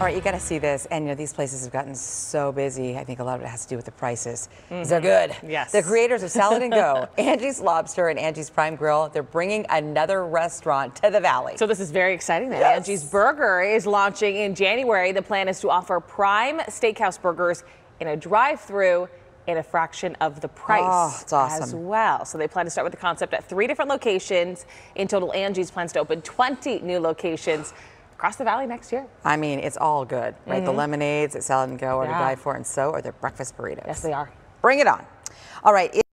All right, you got to see this. And, you know, these places have gotten so busy. I think a lot of it has to do with the prices. Mm-hmm. They're good. Yes. The creators of Salad and Go, Angie's Lobster and Angie's Prime Grill, they're bringing another restaurant to the Valley. So this is very exciting. Yes. Angie's Burger is launching in January. The plan is to offer prime steakhouse burgers in a drive-thru at a fraction of the price. Oh, it's awesome. As well. So they plan to start with the concept at 3 different locations. In total, Angie's plans to open 20 new locations across the Valley next year. I mean, it's all good, right? Mm-hmm. The lemonades at Salad and Go are to die for, and so are their breakfast burritos. Yes, they are. Bring it on. All right.